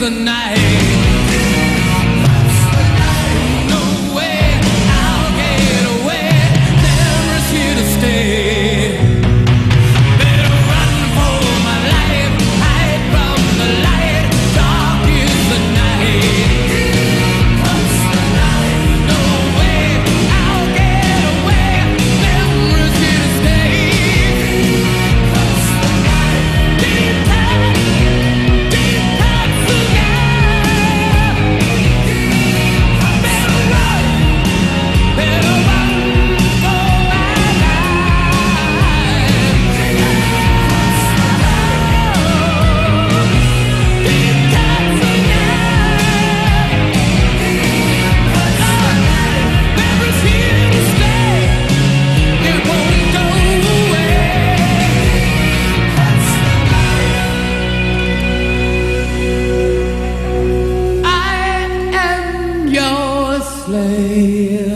The night. Slave.